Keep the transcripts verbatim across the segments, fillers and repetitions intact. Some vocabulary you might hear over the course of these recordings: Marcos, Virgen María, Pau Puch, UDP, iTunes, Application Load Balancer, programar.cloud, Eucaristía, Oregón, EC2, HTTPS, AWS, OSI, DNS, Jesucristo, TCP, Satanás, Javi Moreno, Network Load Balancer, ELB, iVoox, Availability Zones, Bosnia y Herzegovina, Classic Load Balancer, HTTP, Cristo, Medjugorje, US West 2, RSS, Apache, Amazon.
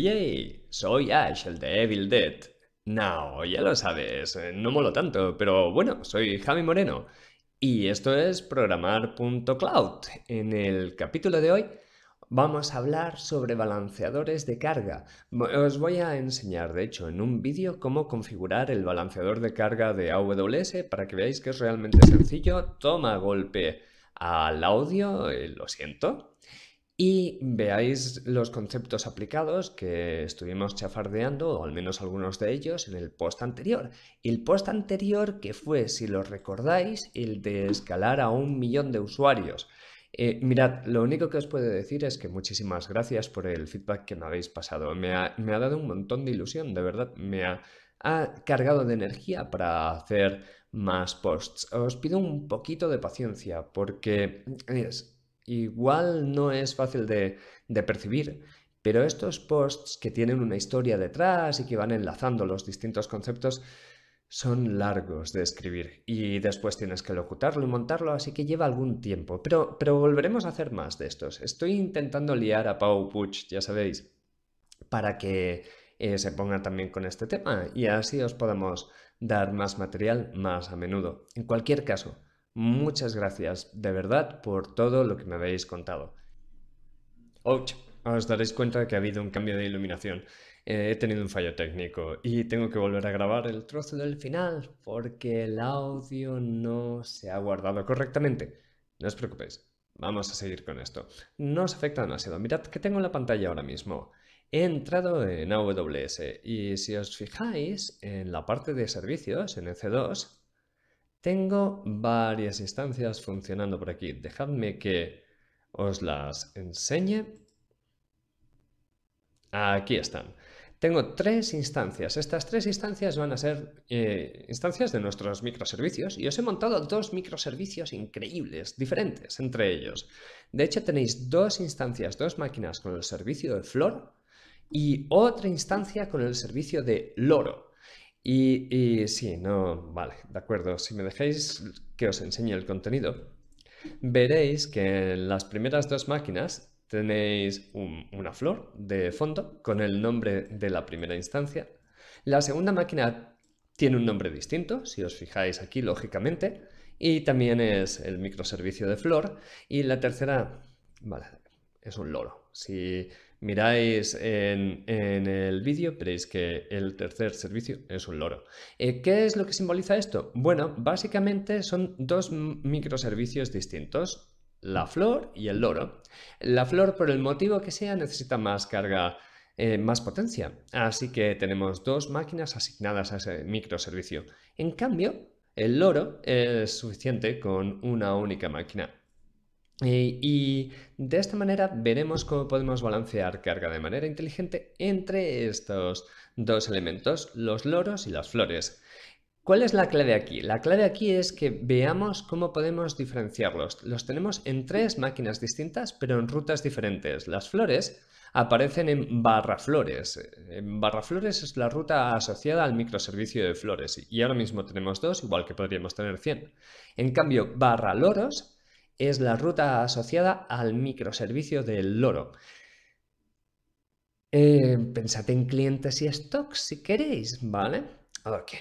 Yey, soy Ash, el de Evil Dead. No, ya lo sabes, no molo tanto, pero bueno, soy Javi Moreno y esto es Programar punto Cloud. En el capítulo de hoy vamos a hablar sobre balanceadores de carga. Os voy a enseñar, de hecho, en un vídeo cómo configurar el balanceador de carga de A W S para que veáis que es realmente sencillo. Toma golpe al audio, lo siento. Y veáis los conceptos aplicados que estuvimos chafardeando, o al menos algunos de ellos, en el post anterior. El post anterior que fue, si lo recordáis, el de escalar a un millón de usuarios. Eh, mirad, lo único que os puedo decir es que muchísimas gracias por el feedback que me habéis pasado. Me ha, me ha dado un montón de ilusión, de verdad. Me ha, ha cargado de energía para hacer más posts. Os pido un poquito de paciencia porque... es, igual no es fácil de, de percibir, pero estos posts que tienen una historia detrás y que van enlazando los distintos conceptos son largos de escribir y después tienes que locutarlo y montarlo, así que lleva algún tiempo. Pero, pero volveremos a hacer más de estos. Estoy intentando liar a Pau Puch, ya sabéis, para que eh, se ponga también con este tema y así os podamos dar más material más a menudo. En cualquier caso... muchas gracias, de verdad, por todo lo que me habéis contado. Ouch, os daréis cuenta que ha habido un cambio de iluminación. Eh, he tenido un fallo técnico y tengo que volver a grabar el trozo del final porque el audio no se ha guardado correctamente. No os preocupéis, vamos a seguir con esto. No os afecta demasiado. Mirad que tengo en la pantalla ahora mismo. He entrado en A W S y si os fijáis en la parte de servicios, en E C dos... tengo varias instancias funcionando por aquí. Dejadme que os las enseñe. Aquí están. Tengo tres instancias. Estas tres instancias van a ser eh, instancias de nuestros microservicios y os he montado dos microservicios increíbles, diferentes entre ellos. De hecho, tenéis dos instancias, dos máquinas con el servicio de Flor y otra instancia con el servicio de Loro. Y, y sí, no, vale, de acuerdo, si me dejáis que os enseñe el contenido, veréis que en las primeras dos máquinas tenéis un, una flor de fondo con el nombre de la primera instancia. La segunda máquina tiene un nombre distinto, si os fijáis aquí, lógicamente, y también es el microservicio de flor. Y la tercera, vale, es un loro. Si miráis en, en el vídeo, veréis que el tercer servicio es un loro. Eh, ¿Qué es lo que simboliza esto? Bueno, básicamente son dos microservicios distintos, la flor y el loro. La flor, por el motivo que sea, necesita más carga, eh, más potencia. Así que tenemos dos máquinas asignadas a ese microservicio. En cambio, el loro es suficiente con una única máquina. Y de esta manera veremos cómo podemos balancear carga de manera inteligente entre estos dos elementos, los loros y las flores. ¿Cuál es la clave aquí? La clave aquí es que veamos cómo podemos diferenciarlos. Los tenemos en tres máquinas distintas, pero en rutas diferentes. Las flores aparecen en barra flores. En barra flores es la ruta asociada al microservicio de flores. Y ahora mismo tenemos dos, igual que podríamos tener cien. En cambio, barra loros es la ruta asociada al microservicio del loro. Eh, pensad en clientes y stocks si queréis, ¿vale? Ok.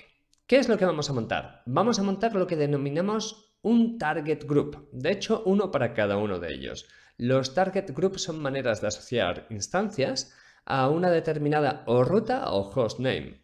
¿Qué es lo que vamos a montar? Vamos a montar lo que denominamos un target group. De hecho, uno para cada uno de ellos. Los target groups son maneras de asociar instancias a una determinada o ruta o hostname.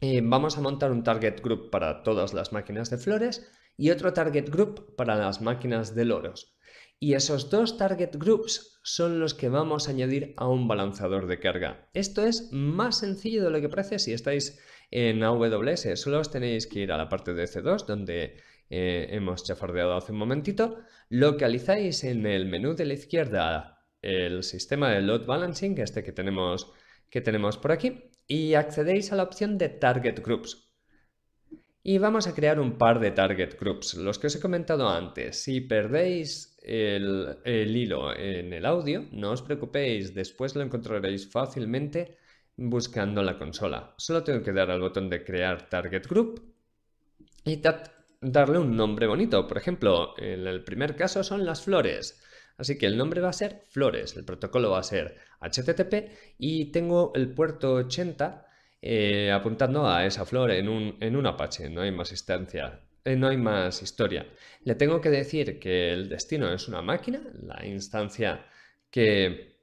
Eh, vamos a montar un target group para todas las máquinas de flores y otro target group para las máquinas de loros. Y esos dos target groups son los que vamos a añadir a un balanceador de carga. Esto es más sencillo de lo que parece si estáis en A W S. Solo os tenéis que ir a la parte de E C dos, donde eh, hemos chafardeado hace un momentito. Localizáis en el menú de la izquierda el sistema de load balancing, este que tenemos, que tenemos por aquí, y accedéis a la opción de target groups. Y vamos a crear un par de target groups, los que os he comentado antes. Si perdéis el, el hilo en el audio, no os preocupéis, después lo encontraréis fácilmente buscando la consola. Solo tengo que dar al botón de crear target group y darle un nombre bonito. Por ejemplo, en el primer caso son las flores. Así que el nombre va a ser Flores, el protocolo va a ser H T T P y tengo el puerto ochenta eh, apuntando a esa flor en un, en un Apache, no hay más instancia. No hay más historia. Le tengo que decir que el destino es una máquina, la instancia que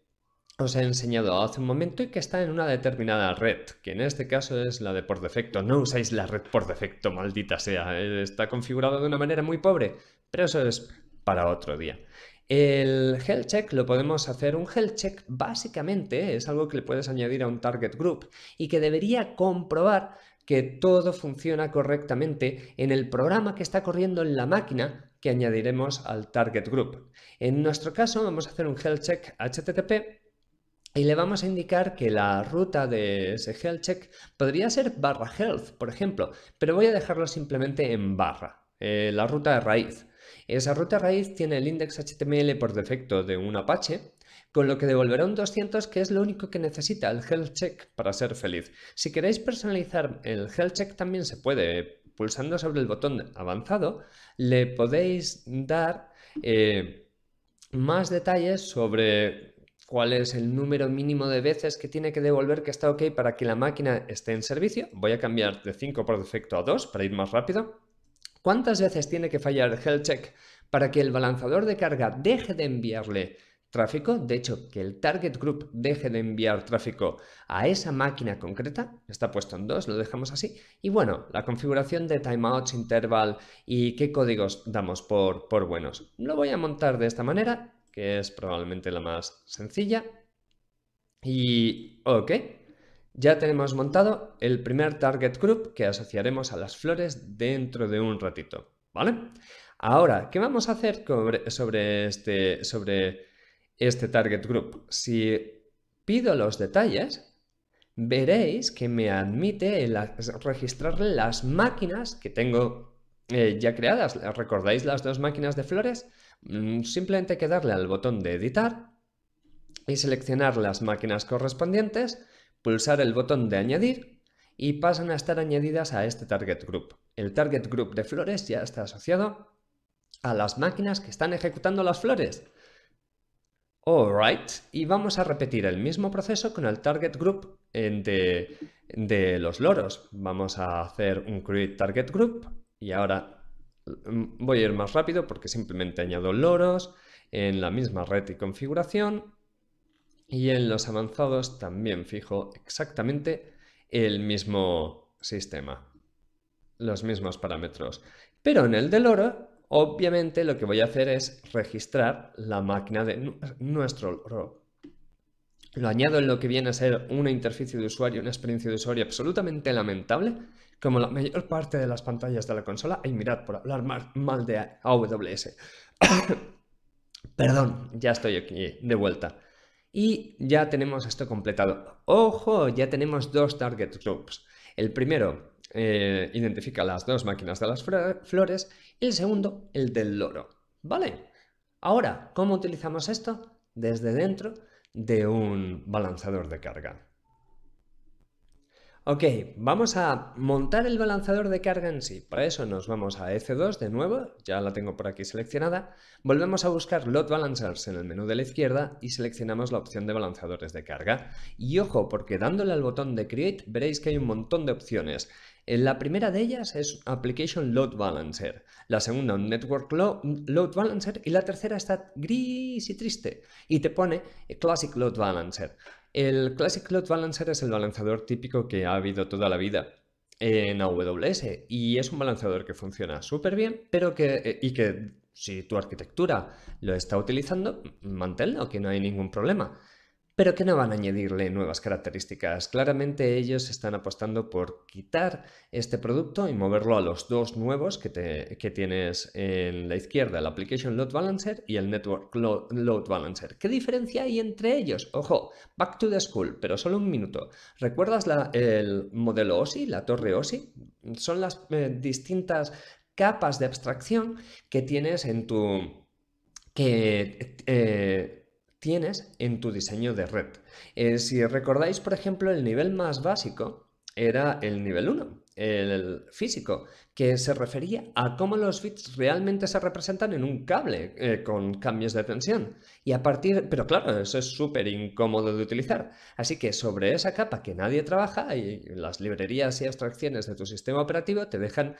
os he enseñado hace un momento y que está en una determinada red, que en este caso es la de por defecto. No usáis la red por defecto, maldita sea. Está configurado de una manera muy pobre, pero eso es para otro día. El health check lo podemos hacer. Un health check básicamente es algo que le puedes añadir a un target group y que debería comprobar que todo funciona correctamente en el programa que está corriendo en la máquina que añadiremos al target group. En nuestro caso vamos a hacer un health check H T T P y le vamos a indicar que la ruta de ese health check podría ser barra health, por ejemplo, pero voy a dejarlo simplemente en barra, eh, la ruta de raíz. Esa ruta raíz tiene el index H T M L por defecto de un Apache, con lo que devolverá un doscientos, que es lo único que necesita el health check para ser feliz. Si queréis personalizar el health check también se puede. Pulsando sobre el botón avanzado le podéis dar eh, más detalles sobre cuál es el número mínimo de veces que tiene que devolver que está ok para que la máquina esté en servicio. Voy a cambiar de cinco por defecto a dos para ir más rápido. ¿Cuántas veces tiene que fallar el health check para que el balanzador de carga deje de enviarle tráfico? De hecho, que el target group deje de enviar tráfico a esa máquina concreta. Está puesto en dos, lo dejamos así. Y bueno, la configuración de timeouts, interval y qué códigos damos por, por buenos. Lo voy a montar de esta manera, que es probablemente la más sencilla. Y ok. Ya tenemos montado el primer target group que asociaremos a las flores dentro de un ratito, ¿vale? Ahora, ¿qué vamos a hacer sobre este, sobre este target group? Si pido los detalles, veréis que me admite el registrarle las máquinas que tengo eh, ya creadas. ¿Recordáis las dos máquinas de flores? Simplemente hay que darle al botón de editar y seleccionar las máquinas correspondientes, pulsar el botón de añadir y pasan a estar añadidas a este target group. El target group de flores ya está asociado a las máquinas que están ejecutando las flores. Alright, y vamos a repetir el mismo proceso con el target group de, de los loros. Vamos a hacer un create target group y ahora voy a ir más rápido porque simplemente añado loros en la misma red y configuración. Y en los avanzados también fijo exactamente el mismo sistema, los mismos parámetros. Pero en el del oro, obviamente lo que voy a hacer es registrar la máquina de nuestro oro. Lo añado en lo que viene a ser una interfaz de usuario, una experiencia de usuario absolutamente lamentable, como la mayor parte de las pantallas de la consola. Y mirad, por hablar mal de A W S. Perdón, ya estoy aquí de vuelta. Y ya tenemos esto completado. ¡Ojo! Ya tenemos dos target groups. El primero eh, identifica las dos máquinas de las flores y el segundo el del loro. ¿Vale? Ahora, ¿cómo utilizamos esto? Desde dentro de un balanzador de carga. Ok, vamos a montar el balanzador de carga en sí. Para eso nos vamos a E C dos de nuevo, ya la tengo por aquí seleccionada. Volvemos a buscar Load Balancers en el menú de la izquierda y seleccionamos la opción de balanzadores de carga. Y ojo, porque dándole al botón de Create veréis que hay un montón de opciones. La primera de ellas es Application Load Balancer, la segunda un Network Load Balancer y la tercera está gris y triste y te pone Classic Load Balancer. El Classic Load Balancer es el balanzador típico que ha habido toda la vida en A W S y es un balanzador que funciona súper bien, pero que, y que si tu arquitectura lo está utilizando, manténlo, que no hay ningún problema. Pero que no van a añadirle nuevas características. Claramente ellos están apostando por quitar este producto y moverlo a los dos nuevos que, te, que tienes en la izquierda, el Application Load Balancer y el Network Load Balancer. ¿Qué diferencia hay entre ellos? Ojo, back to the school, pero solo un minuto. ¿Recuerdas la, el modelo O S I, la torre O S I? Son las eh, distintas capas de abstracción que tienes en tu... que... Eh, tienes en tu diseño de red. Eh, si recordáis, por ejemplo, el nivel más básico era el nivel uno, el físico, que se refería a cómo los bits realmente se representan en un cable eh, con cambios de tensión. Y a partir, pero claro, eso es súper incómodo de utilizar. Así que sobre esa capa que nadie trabaja, y las librerías y abstracciones de tu sistema operativo te dejan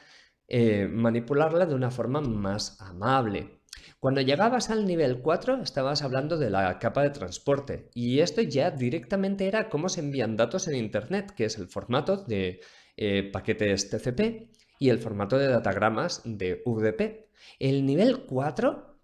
eh, manipularla de una forma más amable. Cuando llegabas al nivel cuatro estabas hablando de la capa de transporte, y esto ya directamente era cómo se envían datos en Internet, que es el formato de eh, paquetes T C P y el formato de datagramas de U D P. El nivel cuatro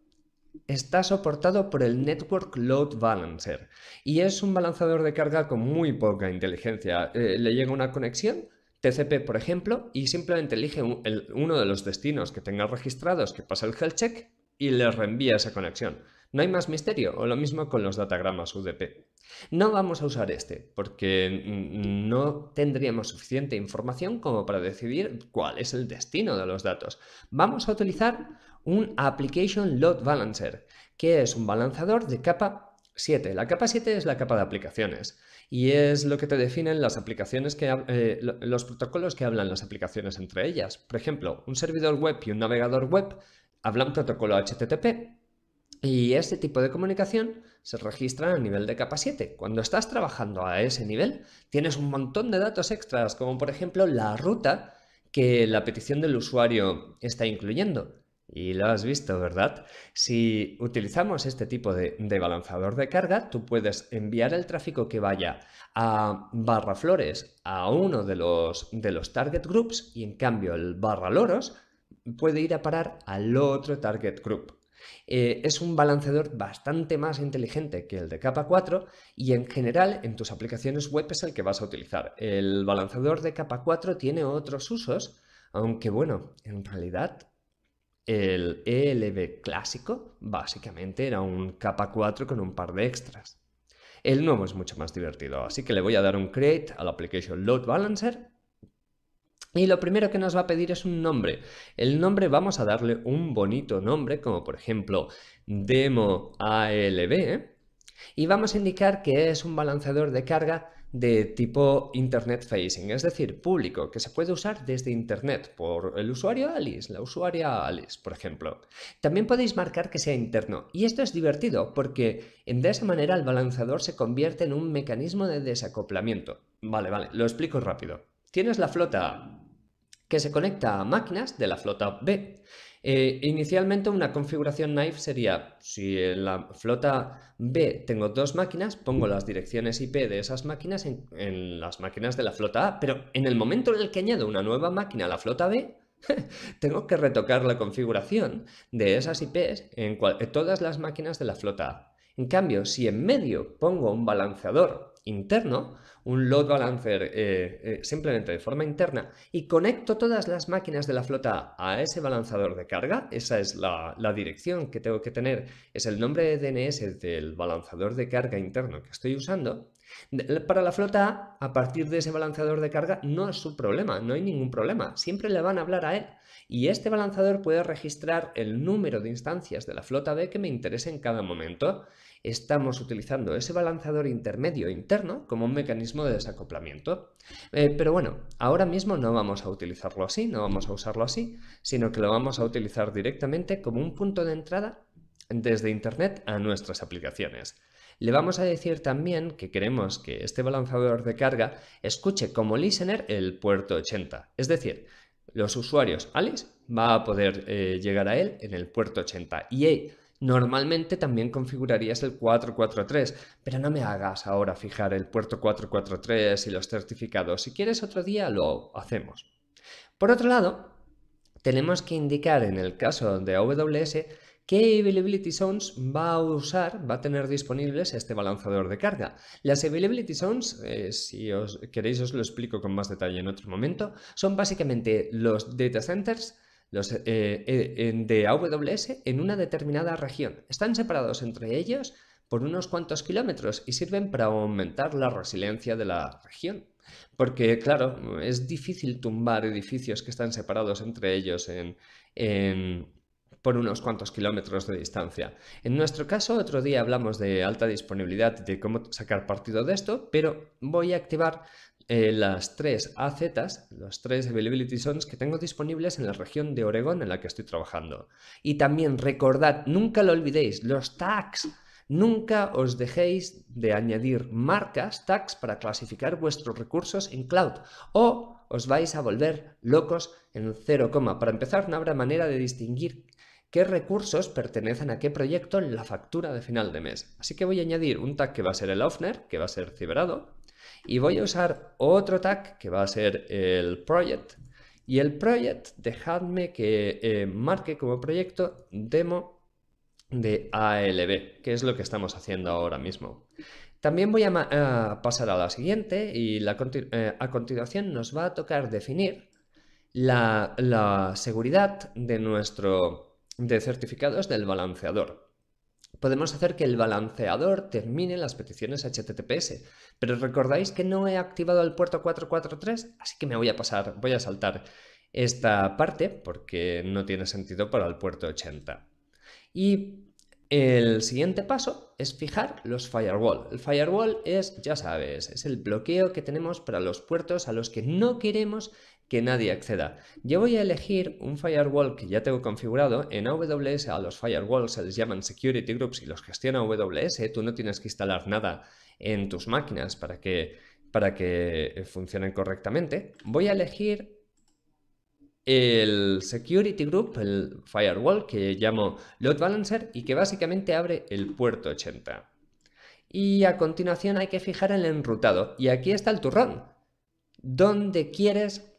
está soportado por el Network Load Balancer, y es un balanzador de carga con muy poca inteligencia. Eh, le llega una conexión T C P, por ejemplo, y simplemente elige un, el, uno de los destinos que tengas registrados que pasa el health check y les reenvía esa conexión. No hay más misterio, o lo mismo con los datagramas U D P. No vamos a usar este, porque no tendríamos suficiente información como para decidir cuál es el destino de los datos. Vamos a utilizar un Application Load Balancer, que es un balanzador de capa siete. La capa siete es la capa de aplicaciones, y es lo que te definen las aplicaciones que, eh, los protocolos que hablan las aplicaciones entre ellas. Por ejemplo, un servidor web y un navegador web hablan protocolo H T T P, y este tipo de comunicación se registra a nivel de capa siete. Cuando estás trabajando a ese nivel, tienes un montón de datos extras, como por ejemplo la ruta que la petición del usuario está incluyendo. Y lo has visto, ¿verdad? Si utilizamos este tipo de, de balanzador de carga, tú puedes enviar el tráfico que vaya a barra flores a uno de los, de los target groups, y en cambio el barra loros puede ir a parar al otro target group. Eh, es un balanceador bastante más inteligente que el de capa cuatro, y en general en tus aplicaciones web es el que vas a utilizar. El balanceador de capa cuatro tiene otros usos, aunque bueno, en realidad el E L B clásico básicamente era un capa cuatro con un par de extras. El nuevo es mucho más divertido, así que le voy a dar un create al Application Load Balancer. Y lo primero que nos va a pedir es un nombre. El nombre vamos a darle un bonito nombre, como por ejemplo Demo A L B, ¿eh? Y vamos a indicar que es un balanceador de carga de tipo Internet Facing, es decir, público, que se puede usar desde Internet por el usuario Alice, la usuaria Alice, por ejemplo. También podéis marcar que sea interno, y esto es divertido porque de esa manera el balanceador se convierte en un mecanismo de desacoplamiento. Vale, vale, lo explico rápido. Tienes la flota A que se conecta a máquinas de la flota B. Eh, inicialmente una configuración naive sería, si en la flota B tengo dos máquinas, pongo las direcciones I P de esas máquinas en, en las máquinas de la flota A, pero en el momento en el que añado una nueva máquina a la flota B, tengo que retocar la configuración de esas I Ps en, cual, en todas las máquinas de la flota A. En cambio, si en medio pongo un balanceador interno, un load balancer eh, eh, simplemente de forma interna, y conecto todas las máquinas de la flota A a ese balanceador de carga, esa es la, la dirección que tengo que tener, es el nombre de D N S del balanceador de carga interno que estoy usando. Para la flota A, a partir de ese balanceador de carga no es su problema, no hay ningún problema, siempre le van a hablar a él. Y este balanceador puede registrar el número de instancias de la flota B que me interese en cada momento. Estamos utilizando ese balanceador intermedio interno como un mecanismo de desacoplamiento. Eh, pero bueno, ahora mismo no vamos a utilizarlo así, no vamos a usarlo así, sino que lo vamos a utilizar directamente como un punto de entrada desde Internet a nuestras aplicaciones. Le vamos a decir también que queremos que este balanceador de carga escuche como listener el puerto ochenta. Es decir, los usuarios Alice va a poder eh, llegar a él en el puerto ochenta. Y hey, normalmente también configurarías el cuatrocientos cuarenta y tres, pero no me hagas ahora fijar el puerto cuatrocientos cuarenta y tres y los certificados. Si quieres otro día lo hacemos. Por otro lado, tenemos que indicar en el caso de A W S ¿qué Availability Zones va a usar, va a tener disponibles este balanceador de carga? Las Availability Zones, eh, si os queréis os lo explico con más detalle en otro momento, son básicamente los data centers los, eh, eh, de A W S en una determinada región. Están separados entre ellos por unos cuantos kilómetros y sirven para aumentar la resiliencia de la región. Porque, claro, es difícil tumbar edificios que están separados entre ellos en... en por unos cuantos kilómetros de distancia. En nuestro caso, otro día hablamos de alta disponibilidad y de cómo sacar partido de esto, pero voy a activar eh, las tres A Zs, las tres Availability Zones que tengo disponibles en la región de Oregón en la que estoy trabajando. Y también recordad, nunca lo olvidéis, los tags. Nunca os dejéis de añadir marcas, tags, para clasificar vuestros recursos en cloud, o os vais a volver locos en cero coma. Para empezar, no habrá manera de distinguir qué recursos pertenecen a qué proyecto en la factura de final de mes. Así que voy a añadir un tag que va a ser el Offner, que va a ser Ciberado, y voy a usar otro tag que va a ser el Project. Y el Project, dejadme que eh, marque como proyecto Demo de A L B, que es lo que estamos haciendo ahora mismo. También voy a uh, pasar a la siguiente y la continu eh, a continuación nos va a tocar definir la, la seguridad de nuestro de certificados del balanceador. Podemos hacer que el balanceador termine las peticiones H T T P S, pero recordáis que no he activado el puerto cuatrocientos cuarenta y tres, así que me voy a pasar, voy a saltar esta parte porque no tiene sentido para el puerto ochenta. Y el siguiente paso es fijar los firewall. El firewall es, ya sabes, es el bloqueo que tenemos para los puertos a los que no queremos que nadie acceda. Yo voy a elegir un firewall que ya tengo configurado. En A W S a los firewalls se les llaman security groups y los gestiona A W S. Tú no tienes que instalar nada en tus máquinas para que, para que funcionen correctamente. Voy a elegir el security group, el firewall que llamo load balancer y que básicamente abre el puerto ochenta. Y a continuación hay que fijar el enrutado. Y aquí está el turrón. ¿Dónde quieres,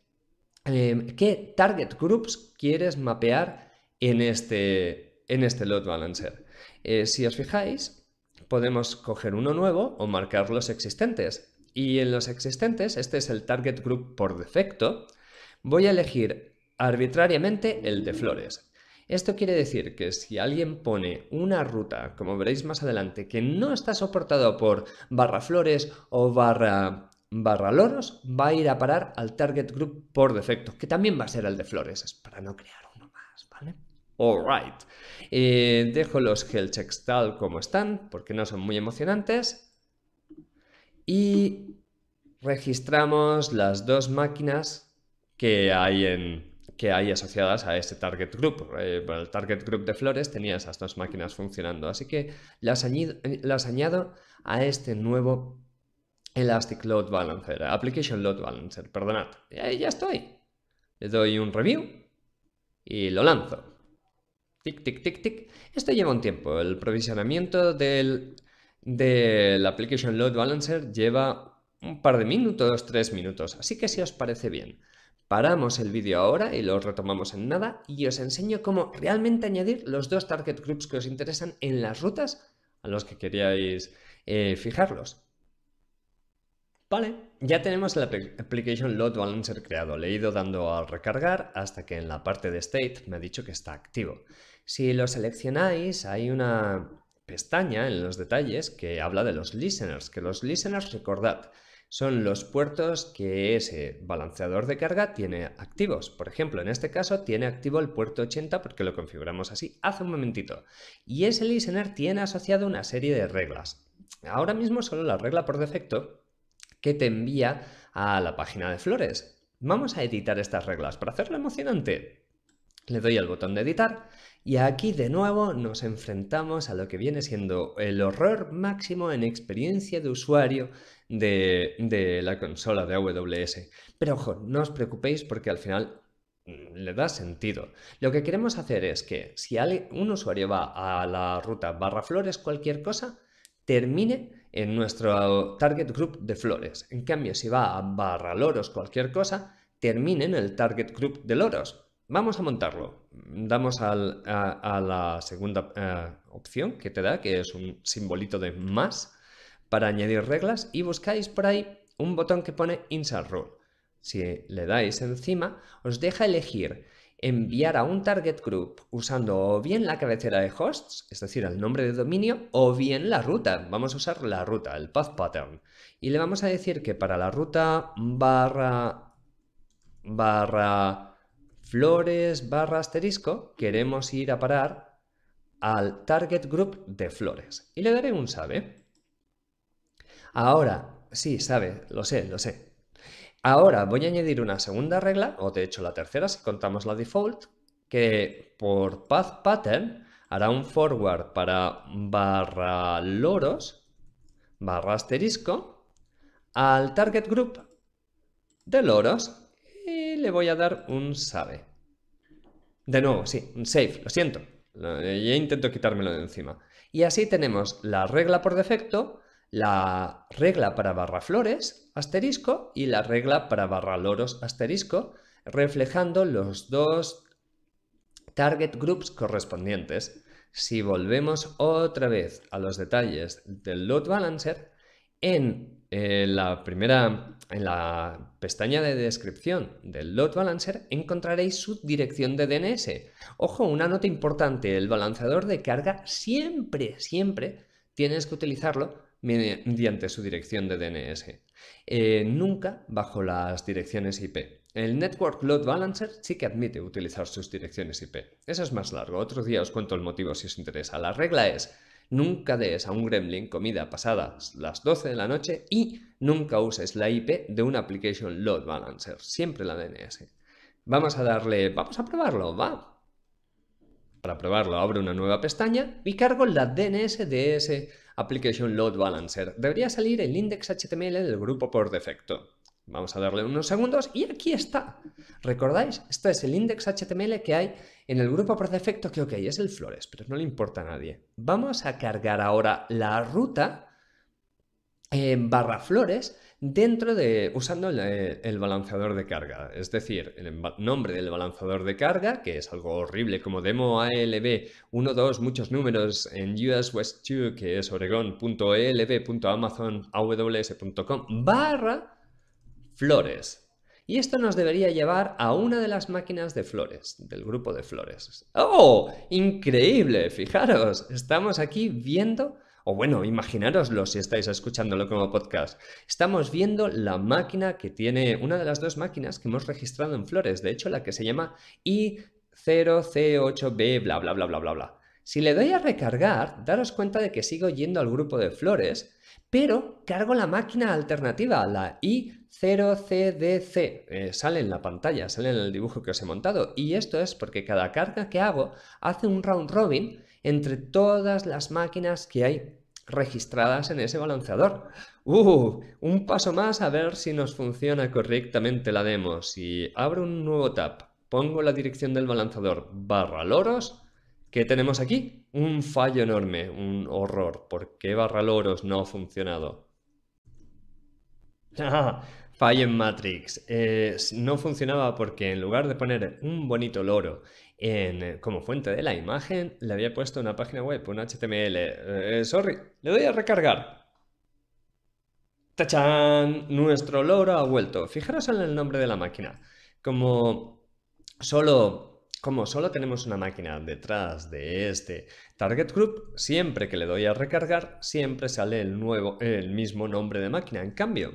eh, qué target groups quieres mapear en este, en este load balancer? Eh, si os fijáis, podemos coger uno nuevo o marcar los existentes. Y en los existentes, este es el target group por defecto. Voy a elegir arbitrariamente el de flores. Esto quiere decir que si alguien pone una ruta, como veréis más adelante, que no está soportado por barra flores o barra, barra loros, va a ir a parar al target group por defecto, que también va a ser el de flores, es para no crear uno más, ¿vale? Alright. Eh, dejo los health checks tal como están, porque no son muy emocionantes. Y registramos las dos máquinas que hay, en, que hay asociadas a este target group. Eh, bueno, el target group de flores tenía esas dos máquinas funcionando, así que las añado, las añado a este nuevo Elastic Load Balancer, Application Load Balancer, perdonad. Y ahí ya estoy. Le doy un review y lo lanzo. Tic, tic, tic, tic. Esto lleva un tiempo. El provisionamiento del, del Application Load Balancer lleva un par de minutos, tres minutos. Así que si os parece bien, paramos el vídeo ahora y lo retomamos en nada y os enseño cómo realmente añadir los dos target groups que os interesan en las rutas a los que queríais eh, fijarlos. Vale, ya tenemos el Application Load Balancer creado. Le he ido dando al recargar hasta que en la parte de state me ha dicho que está activo. Si lo seleccionáis hay una pestaña en los detalles que habla de los listeners, que los listeners, recordad, son los puertos que ese balanceador de carga tiene activos. Por ejemplo, en este caso tiene activo el puerto ochenta porque lo configuramos así hace un momentito. Y ese listener tiene asociado una serie de reglas. Ahora mismo solo la regla por defecto que te envía a la página de flores. Vamos a editar estas reglas para hacerlo emocionante. Le doy al botón de editar y aquí de nuevo nos enfrentamos a lo que viene siendo el horror máximo en experiencia de usuario De, de la consola de A W S. Pero ojo, no os preocupéis porque al final le da sentido. Lo que queremos hacer es que si un usuario va a la ruta barra flores cualquier cosa, termine en nuestro target group de flores. En cambio, si va a barra loros cualquier cosa, termine en el target group de loros. Vamos a montarlo. Damos al, a, a la segunda eh, opción que te da, que es un simbolito de más para añadir reglas, y buscáis por ahí un botón que pone Insert Rule. Si le dais encima, os deja elegir enviar a un target group usando o bien la cabecera de hosts, es decir, el nombre de dominio, o bien la ruta. Vamos a usar la ruta, el path pattern. Y le vamos a decir que para la ruta barra, barra flores barra asterisco queremos ir a parar al target group de flores. Y le daré un save. Ahora, sí, sabe, lo sé, lo sé. Ahora voy a añadir una segunda regla, o de hecho la tercera si contamos la default, que por path pattern hará un forward para barra loros, barra asterisco, al target group de loros y le voy a dar un save. De nuevo, sí, un save, lo siento. Ya intento quitármelo de encima. Y así tenemos la regla por defecto, la regla para barra flores, asterisco, y la regla para barra loros, asterisco, reflejando los dos target groups correspondientes. Si volvemos otra vez a los detalles del load balancer, en eh, la primera, en la pestaña de descripción del load balancer encontraréis su dirección de D N S. Ojo, una nota importante, el balanceador de carga siempre, siempre tienes que utilizarlo mediante su dirección de D N S, eh, nunca bajo las direcciones I P. El Network Load Balancer sí que admite utilizar sus direcciones I P. Eso es más largo, otro día os cuento el motivo si os interesa. La regla es: nunca des a un gremlin comida pasadas las doce de la noche y nunca uses la I P de un Application Load Balancer, siempre la D N S. Vamos a darle, vamos a probarlo, va. Para probarlo abro una nueva pestaña y cargo la D N S de ese Application Load Balancer. Debería salir el index H T M L del grupo por defecto. Vamos a darle unos segundos y aquí está. ¿Recordáis? Este es el index H T M L que hay en el grupo por defecto, que ok, es el flores, pero no le importa a nadie. Vamos a cargar ahora la ruta eh, barra flores dentro de, usando el, el balanceador de carga, es decir, el nombre del balanceador de carga, que es algo horrible como Demo A L B uno, dos, muchos números en U S West dos, que es oregón punto A L B punto amazon punto A W S punto com barra flores. Y esto nos debería llevar a una de las máquinas de flores, del grupo de flores. ¡Oh! ¡Increíble! Fijaros, estamos aquí viendo... O bueno, imaginároslo si estáis escuchándolo como podcast. Estamos viendo la máquina que tiene, una de las dos máquinas que hemos registrado en flores, de hecho la que se llama I cero C ocho B bla bla bla bla bla bla. Si le doy a recargar, daros cuenta de que sigo yendo al grupo de flores, pero cargo la máquina alternativa, la I cero C D C. Eh, sale en la pantalla, sale en el dibujo que os he montado. Y esto es porque cada carga que hago hace un round robin entre todas las máquinas que hay registradas en ese balanceador. ¡Uh! Un paso más a ver si nos funciona correctamente la demo. Si abro un nuevo tab, pongo la dirección del balanceador barra loros, ¿qué tenemos aquí? Un fallo enorme, un horror. ¿Por qué barra loros no ha funcionado? Fallo en Matrix. Eh, no funcionaba porque en lugar de poner un bonito loro en, como fuente de la imagen, le había puesto una página web, un H T M L. Eh, sorry, le doy a recargar. ¡Tachán! Nuestro loro ha vuelto. Fijaros en el nombre de la máquina. Como solo, como solo tenemos una máquina detrás de este target group, siempre que le doy a recargar, siempre sale el, nuevo, el mismo nombre de máquina. En cambio,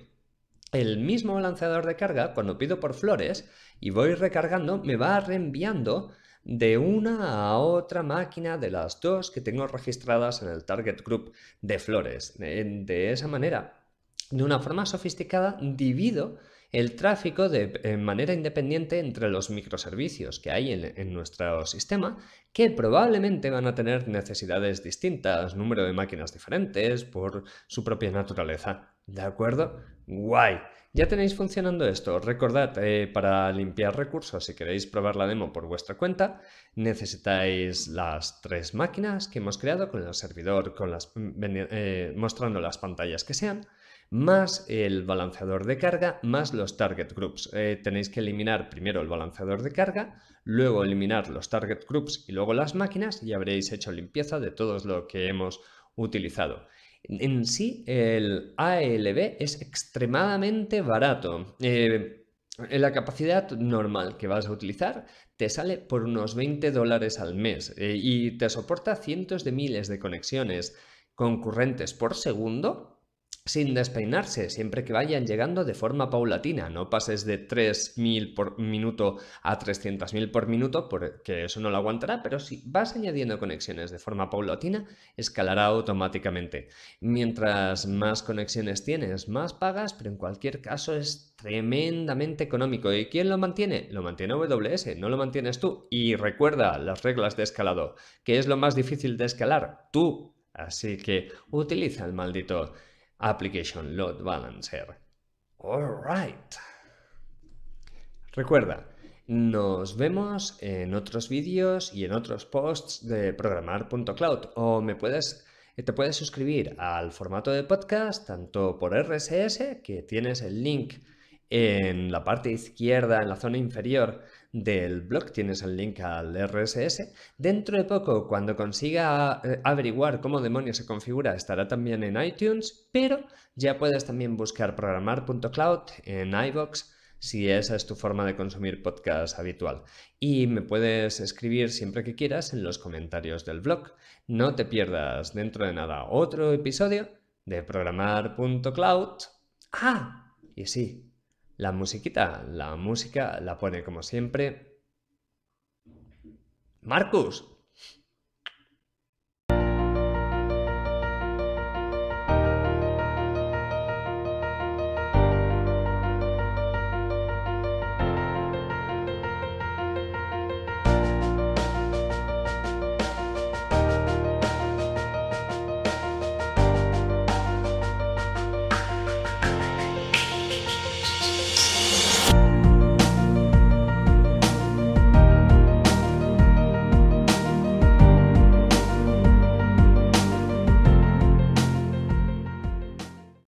el mismo balanceador de carga, cuando pido por flores y voy recargando, me va reenviando de una a otra máquina de las dos que tengo registradas en el target group de flores. De esa manera, de una forma sofisticada, divido el tráfico de manera independiente entre los microservicios que hay en, en nuestro sistema, que probablemente van a tener necesidades distintas, número de máquinas diferentes, por su propia naturaleza. ¿De acuerdo? ¡Guay! Ya tenéis funcionando esto. Recordad, eh, para limpiar recursos, si queréis probar la demo por vuestra cuenta, necesitáis las tres máquinas que hemos creado con el servidor, con las, eh, mostrando las pantallas que sean, más el balanceador de carga, más los target groups. Eh, tenéis que eliminar primero el balanceador de carga, luego eliminar los target groups y luego las máquinas y habréis hecho limpieza de todo lo que hemos utilizado. En sí, el A L B es extremadamente barato. Eh, en la capacidad normal que vas a utilizar te sale por unos veinte dólares al mes eh, y te soporta cientos de miles de conexiones concurrentes por segundo sin despeinarse, siempre que vayan llegando de forma paulatina. No pases de tres mil por minuto a trescientos mil por minuto, porque eso no lo aguantará, pero si vas añadiendo conexiones de forma paulatina, escalará automáticamente. Mientras más conexiones tienes, más pagas, pero en cualquier caso es tremendamente económico. ¿Y quién lo mantiene? Lo mantiene A W S, no lo mantienes tú. Y recuerda las reglas de escalado, que es lo más difícil de escalar, tú. Así que utiliza el maldito Application Load Balancer. All right. Recuerda, nos vemos en otros vídeos y en otros posts de Programar punto Cloud, o me puedes, te puedes suscribir al formato de podcast tanto por R S S, que tienes el link en la parte izquierda, en la zona inferior del blog, tienes el link al R S S. Dentro de poco, cuando consiga averiguar cómo demonios se configura, estará también en iTunes, pero ya puedes también buscar Programar punto Cloud en iVoox, si esa es tu forma de consumir podcast habitual. Y me puedes escribir siempre que quieras en los comentarios del blog. No te pierdas dentro de nada otro episodio de Programar punto Cloud. ¡Ah! Y sí, la musiquita, la música la pone como siempre Marcos.